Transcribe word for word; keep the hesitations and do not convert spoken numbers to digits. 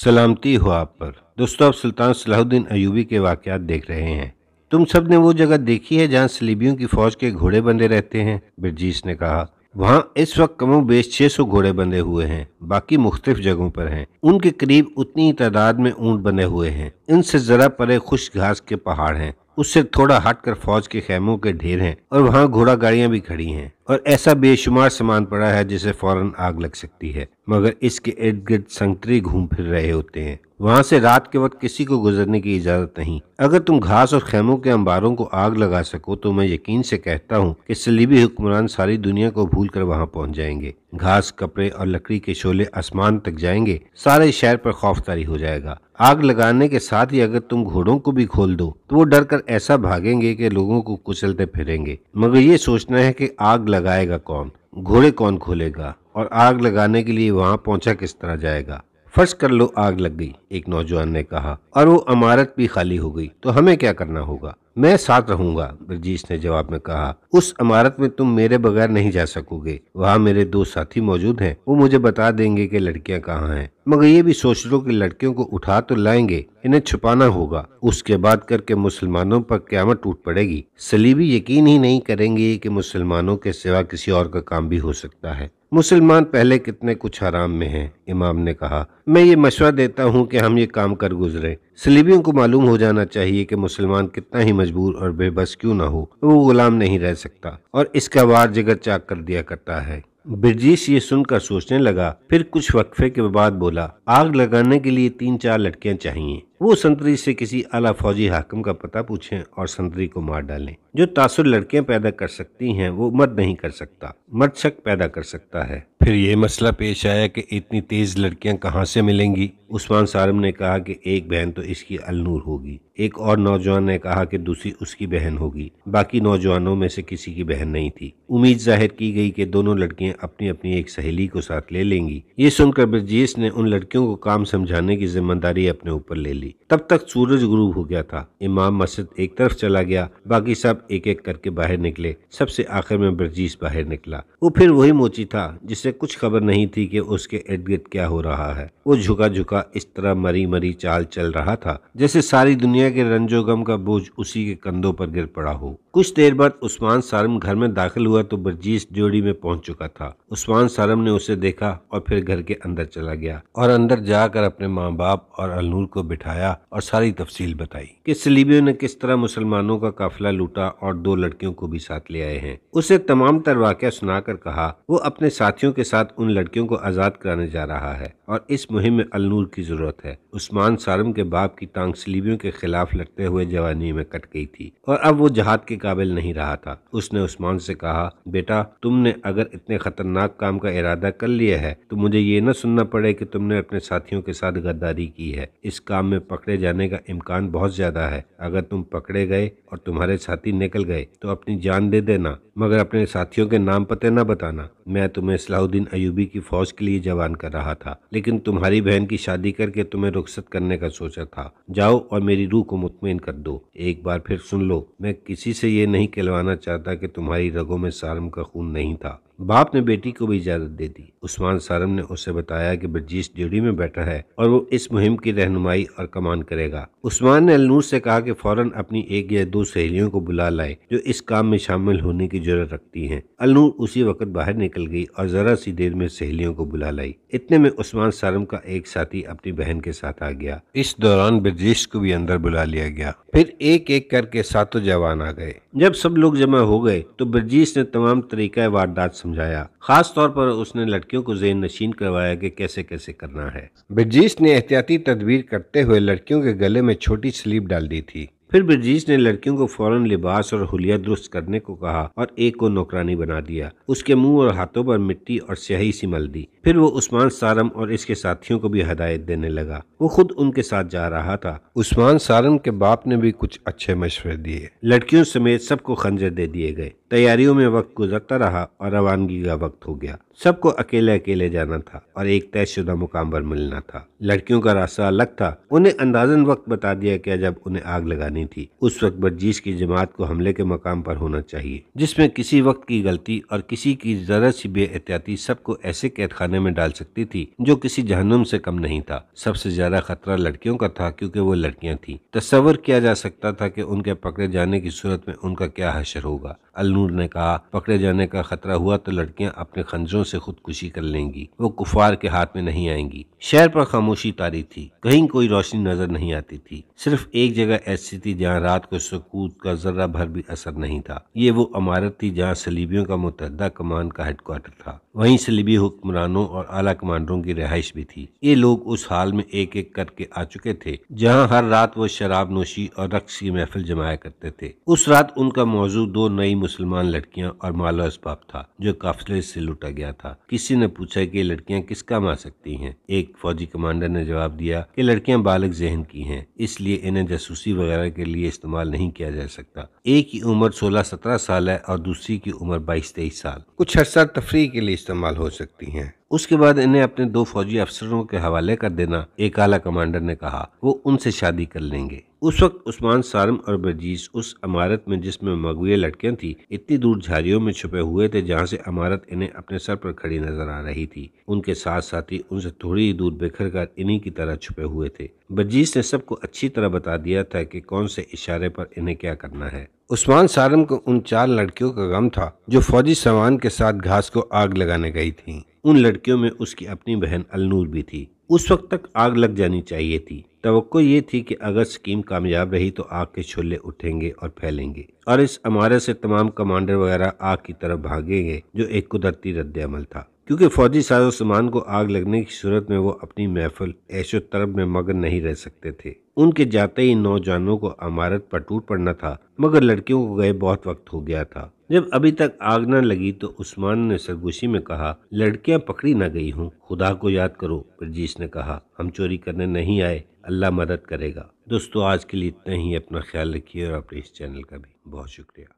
सलामती हो आप पर। दोस्तों, आप सुल्तान सलाहुद्दीन अयूबी के वाक़यात देख रहे हैं। तुम सब ने वो जगह देखी है जहाँ सलीबियों की फौज के घोड़े बंधे रहते हैं, बिरजीस ने कहा। वहाँ इस वक्त कमो बेश छः सौ घोड़े बंधे हुए हैं, बाकी मुख्तलिफ जगहों पर हैं। उनके करीब उतनी ही तादाद में ऊँट बंधे हुए हैं। इनसे ज़रा परे खुश घास के पहाड़ हैं, उससे थोड़ा हटकर फौज के खेमों के ढेर हैं और वहाँ घोड़ा गाड़ियाँ भी खड़ी हैं और ऐसा बेशुमार सामान पड़ा है जिसे फौरन आग लग सकती है। मगर इसके इर्द गिर्द संतरी घूम फिर रहे होते हैं। वहाँ से रात के वक्त किसी को गुजरने की इजाज़त नहीं। अगर तुम घास और खेमों के अंबारों को आग लगा सको तो मैं यकीन से कहता हूँ कि सलीबी हुक्मरान सारी दुनिया को भूल कर वहाँ पहुँच जाएंगे। घास, कपड़े और लकड़ी के शोले आसमान तक जाएंगे। सारे शहर पर खौफतारी हो जाएगा। आग लगाने के साथ ही अगर तुम घोड़ों को भी खोल दो तो वो डर कर ऐसा भागेंगे कि लोगों को कुचलते फिरेंगे। मगर ये सोचना है कि आग लगाएगा कौन, घोड़े कौन खोलेगा और आग लगाने के लिए वहाँ पहुँचा किस तरह जाएगा। फर्ज कर लो आग लग गई, एक नौजवान ने कहा, और वो इमारत भी खाली हो गई तो हमें क्या करना होगा। मैं साथ रहूंगा, बिरजीस ने जवाब में कहा। उस इमारत में तुम मेरे बगैर नहीं जा सकोगे। वहाँ मेरे दो साथी मौजूद हैं, वो मुझे बता देंगे कि लड़कियाँ कहाँ हैं। मगर ये भी सोच लो कि लड़कियों को उठा तो लाएंगे, इन्हें छुपाना होगा। उसके बाद करके मुसलमानों पर क़यामत टूट पड़ेगी। सलीबी यकीन ही नहीं करेंगे कि मुसलमानों के सिवा किसी और का काम भी हो सकता है। मुसलमान पहले कितने कुछ हराम में हैं, इमाम ने कहा। मैं ये मशवरा देता हूँ कि हम ये काम कर गुजरे। सलीबियों को मालूम हो जाना चाहिए कि मुसलमान कितना ही मजबूर और बेबस क्यों ना हो, वो गुलाम नहीं रह सकता और इसका वार जिगर चाक कर दिया करता है। बिरजीस ये सुनकर सोचने लगा, फिर कुछ वक्फे के बाद बोला, आग लगाने के लिए तीन चार लड़कियां चाहिए। वो संतरी से किसी आला फौजी हाकिम का पता पूछें और संतरी को मार डालें। जो तासुर लड़कियां पैदा कर सकती हैं वो मर्द नहीं कर सकता, मर्द शक पैदा कर सकता है। फिर ये मसला पेश आया कि इतनी तेज लड़कियां कहाँ से मिलेंगी। उस्मान सारम ने कहा कि एक बहन तो इसकी अल नूर होगी। एक और नौजवान ने कहा कि दूसरी उसकी बहन होगी। बाकी नौजवानों में से किसी की बहन नहीं थी। उम्मीद जाहिर की गई कि दोनों लड़कियां अपनी अपनी एक सहेली को साथ ले लेंगी। ये सुनकर बिरजीस ने उन लड़कियों को काम समझाने की जिम्मेदारी अपने ऊपर ले ली। तब तक सूरज गुरूब हो गया था। इमाम मस्जिद एक तरफ चला गया, बाकी सब एक एक करके बाहर निकले। सबसे आखिर में बिरजीस बाहर निकला। वो फिर वही मोची था जिसे कुछ खबर नहीं थी कि उसके इर्द गिर्द क्या हो रहा है। वो झुका झुका इस तरह मरी मरी चाल चल रहा था जैसे सारी दुनिया के रंजो गम का बोझ उसी के कंधों पर गिर पड़ा हो। कुछ देर बाद उस्मान सारम घर में दाखिल हुआ तो बिरजीस ड्योढ़ी में पहुंच चुका था। उस्मान सारम ने उसे देखा और फिर घर के अंदर चला गया और अंदर जाकर अपने माँ बाप और अल नूर को बिठाया और सारी तफसील बताई कि सलीबियों ने किस तरह मुसलमानों का काफिला लूटा और दो लड़कियों को भी साथ ले आए हैं। उसे तमाम तर वाक़या सुनाकर कहा वो अपने साथियों के साथ उन लड़कियों को आज़ाद कराने जा रहा है और इस मुहिम में अल नूर की जरूरत है। उस्मान सारम के बाप की टांग सलीबियों के खिलाफ लड़ते हुए जवानी में कट गई थी और अब वो जहाद के काबिल नहीं रहा था। उसने उस्मान से कहा, बेटा तुमने अगर इतने खतरनाक काम का इरादा कर लिया है तो मुझे ये न सुनना पड़े कि तुमने अपने साथियों के साथ गद्दारी की है। इस काम में पकड़े जाने का इम्कान बहुत ज्यादा है। अगर तुम पकड़े गए और तुम्हारे साथी निकल गए तो अपनी जान दे देना, मगर अपने साथियों के नाम पते न बताना। मैं तुम्हें सलाहुद्दीन अयूबी की फौज के लिए जवान कर रहा था, लेकिन तुम्हारी बहन की शादी करके तुम्हें रुखसत करने का सोचा था। जाओ और मेरी रूह को मुतमईन कर दो। एक बार फिर सुन लो, मैं किसी से ये नहीं कहलवाना चाहता कि तुम्हारी रगों में सारम का खून नहीं था। बाप ने बेटी को भी इजाज़त दे दी। उस्मान सारम ने उसे बताया कि बिरजीस ड्यूटी में बैठा है और वो इस मुहिम की रहनुमाई और कमान करेगा। उस्मान ने अल नूर से कहा कि फौरन अपनी एक या दो सहेलियों को बुला लाए जो इस काम में शामिल होने की जरूरत रखती हैं। अल नूर उसी वक्त बाहर निकल गई और जरा सी देर में सहेलियों को बुला लाई। इतने में उस्मान सारम का एक साथी अपनी बहन के साथ आ गया। इस दौरान बिरजीस को भी अंदर बुला लिया गया। फिर एक एक करके सातों जवान आ गए। जब सब लोग जमा हो गए तो बिरजीस ने तमाम तरीका वारदात समझाया। खास तौर पर उसने लड़कियों को ज़ेन नशीन करवाया कि कैसे कैसे करना है। बिरजीस ने एहतियाती तदबीर करते हुए लड़कियों के गले में छोटी स्लीप डाल दी थी। फिर बिरजीस ने लड़कियों को फौरन लिबास और हुलिया दुरुस्त करने को कहा और एक को नौकरानी बना दिया। उसके मुंह और हाथों पर मिट्टी और स्याही सी मल दी। फिर वो उस्मान सारम और इसके साथियों को भी हदायत देने लगा। वो खुद उनके साथ जा रहा था। उस्मान सारम के बाप ने भी कुछ अच्छे मशवरे दिए। लड़कियों समेत सबको खंजर दे दिए गए। तैयारियों में वक्त गुजरता रहा और रवानगी का वक्त हो गया। सबको अकेले अकेले जाना था और एक तयशुदा मुकाम पर मिलना था। लड़कियों का रास्ता अलग था। उन्हें अंदाजन वक्त बता दिया गया जब उन्हें आग लगानी थी। उस वक्त बिरजीस की जमात को हमले के मकाम पर होना चाहिए, जिसमें किसी वक्त की गलती और किसी की जरा सी बेएहतियाती सबको ऐसे कैद खाने खाने में डाल सकती थी, जो किसी जहन्नुम से कम नहीं था। सबसे ज्यादा खतरा लड़कियों का था क्योंकि वो लड़कियां थीं। तस्वर किया जा सकता था कि उनके पकड़े जाने की सूरत में उनका क्या हशर होगा। अल नूर ने कहा, पकड़े जाने का खतरा हुआ तो लड़कियां अपने खंजरों से खुदकुशी कर लेंगी, वो कुफार के हाथ में नहीं आएंगी। शहर पर खामोशी तारी थी, कहीं कोई रोशनी नजर नहीं आती थी। सिर्फ एक जगह ऐसी थी जहाँ रात को सुकूत का जर्रा भर भी असर नहीं था। ये वो इमारत थी जहाँ सलीबियों का मुतहदा कमान का हेडक्वार्टर था। वहीं सलीबी हुक्मरानों और आला कमांडरों की रिहाइश भी थी। ये लोग उस हाल में एक एक करके आ चुके थे जहाँ हर रात वो शराब नोशी और रक्स की महफिल जमाया करते थे। उस रात उनका मौजू दो नई मुसलमान लड़कियां और मालो असबाब था जो काफिले से लूटा गया था। किसी ने पूछा कि लड़कियां किस काम आ सकती हैं। एक फौजी कमांडर ने जवाब दिया कि लड़कियां बालिग जहन की हैं, इसलिए इन्हें जासूसी वगैरह के लिए इस्तेमाल नहीं किया जा सकता। एक की उम्र सोलह सत्रह साल है और दूसरी की उम्र बाईस तेईस साल, कुछ अर्सा तफरी के लिए इस्तेमाल हो सकती हैं। उसके बाद इन्हें अपने दो फौजी अफसरों के हवाले कर देना, एक आला कमांडर ने कहा। वो उनसे शादी कर लेंगे। उस वक्त उस्मान सारम और बिरजीस उस इमारत में जिसमें मगविया लड़कियां थी, इतनी दूर झाड़ियों में छुपे हुए थे जहां से इमारत इन्हें अपने सर पर खड़ी नजर आ रही थी। उनके साथ साथ ही उनसे थोड़ी ही दूर बिखर कर इन्हीं की तरह छुपे हुए थे। बिरजीस ने सबको अच्छी तरह बता दिया था कि कौन से इशारे पर इन्हें क्या करना है। उस्मान सारम को उन चार लड़कियों का गम था जो फौजी सामान के साथ घास को आग लगाने गई थी। उन लड़कियों में उसकी अपनी बहन अल नूर भी थी। उस वक्त तक आग लग जानी चाहिए थी। तवक्को ये थी कि अगर स्कीम कामयाब रही तो आग के शोले उठेंगे और फैलेंगे और इस इमारत से तमाम कमांडर वगैरह आग की तरफ भागेंगे, जो एक कुदरती रद्देअमल था क्योंकि फौजी साजो सामान को आग लगने की सूरत में वो अपनी महफिल ऐशो तरब में मगन नहीं रह सकते थे। उनके जाते ही नौजवानों को इमारत पर टूट पड़ना था, मगर लड़कियों को गए बहुत वक्त हो गया था। जब अभी तक आग न लगी तो उस्मान ने सरगोशी में कहा, लड़कियां पकड़ी न गई हों, खुदा को याद करो। बिरजीस ने कहा, हम चोरी करने नहीं आए, अल्लाह मदद करेगा। दोस्तों, आज के लिए इतना ही। अपना ख्याल रखिए और अपने इस चैनल का भी बहुत शुक्रिया।